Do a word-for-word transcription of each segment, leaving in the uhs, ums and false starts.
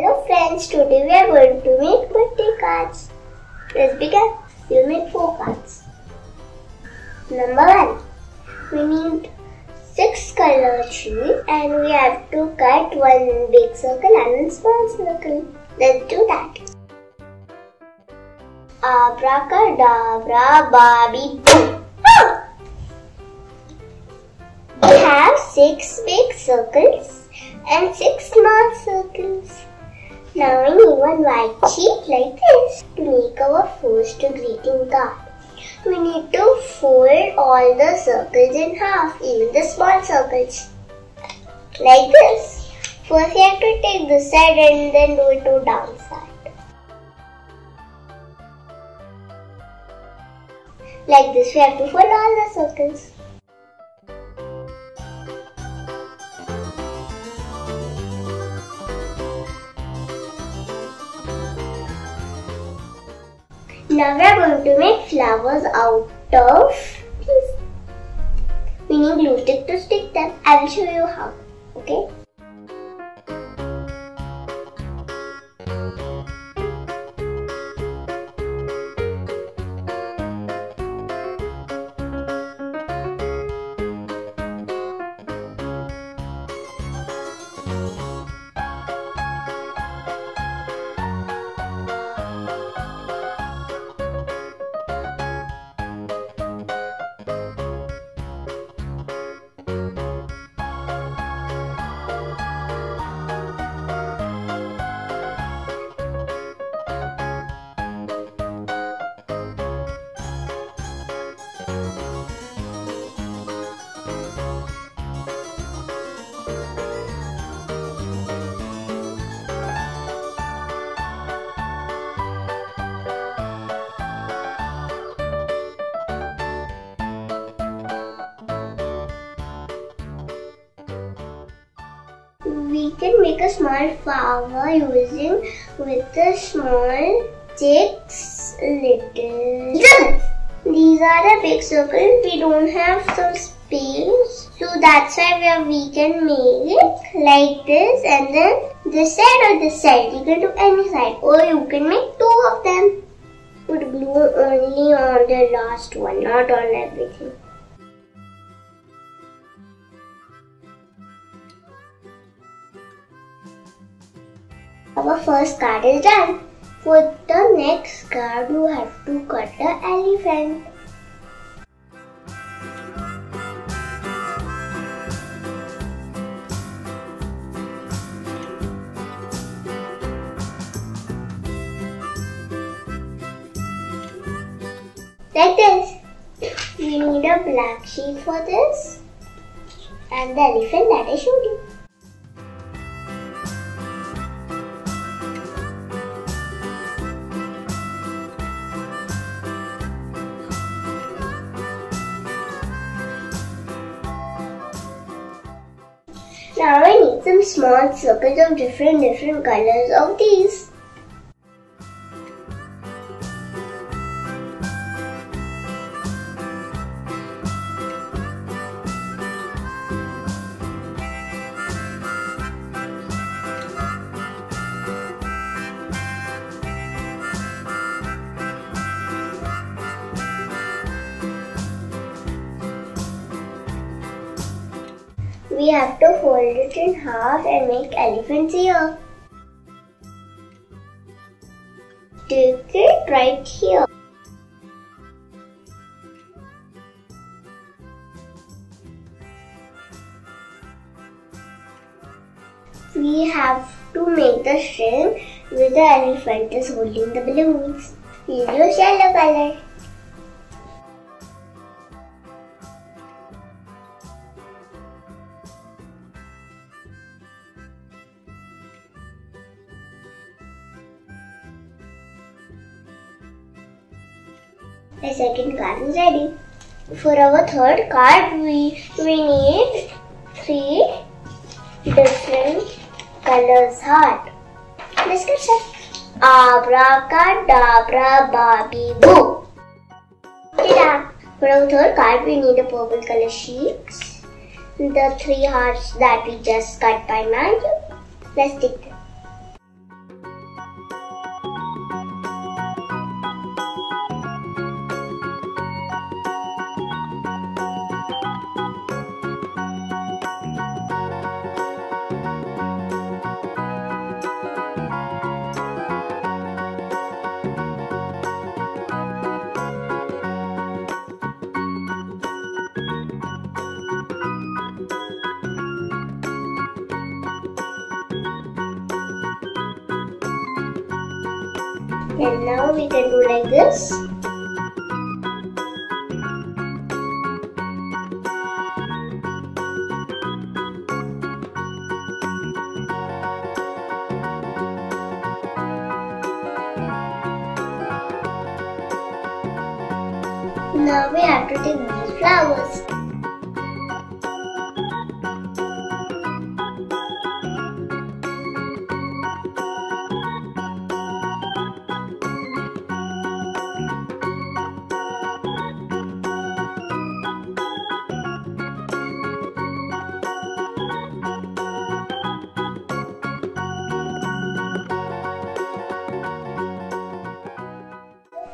Hello friends, today we are going to make birthday cards. Let's begin. We'll make four cards. Number one. We need six colored sheets and we have to cut one big circle and one small circle. Let's do that. Abracadabra, Bobby, boom! We have six big circles and six small circles. Now we need one white sheet like this to make our first greeting card. We need to fold all the circles in half, even the small circles. Like this. First you have to take this side and then do it to downside. Like this we have to fold all the circles. Now we are going to make flowers out of these. We need glue stick to stick them. I will show you how. Okay. We can make a small flower using with the small six little circles. These are the big circles. We don't have some space, so that's why where we can make it like this, and then this side or this side. You can do any side, or you can make two of them. Put glue only on the last one, not on everything. Our first card is done. For the next card, you have to cut the elephant. Like this. We need a black sheet for this and the elephant that I showed you. Now we need some small circles of different different colors of these. We have to fold it in half and make elephants here. Take it right here. We have to make the string where the elephant is holding the balloons. We'll use yellow color. The second card is ready. For our third card, we, we need three different colors heart. Description. Abracadabra, Bobby, Boo. Ta-da! For our third card, we need a purple color sheets. The three hearts that we just cut by magic. Let's take them. And now we can do like this. Now we have to take these flowers.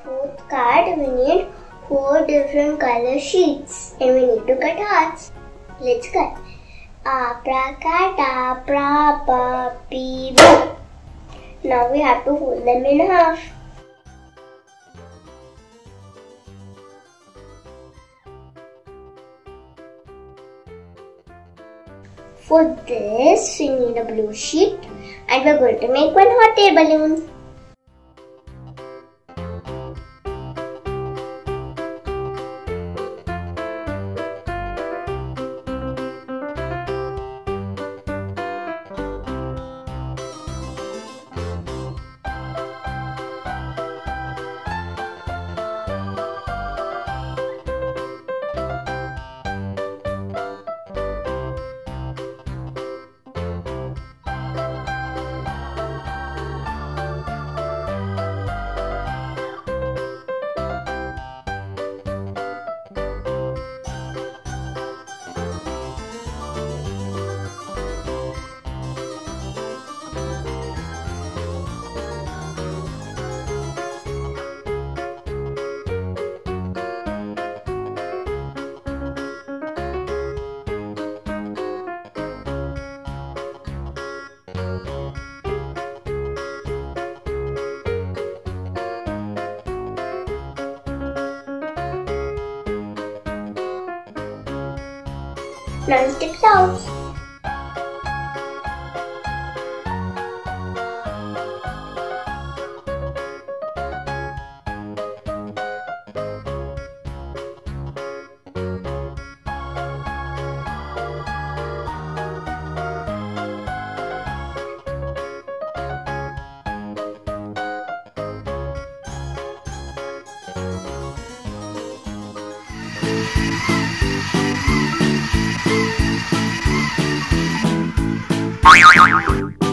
Fourth card, we need four different color sheets and we need to cut hearts. Let's cut. Abracadabra-ba-bee-boo. Now we have to fold them in half. For this we need a blue sheet and we are going to make one hot air balloon. Now let's take out. Bye.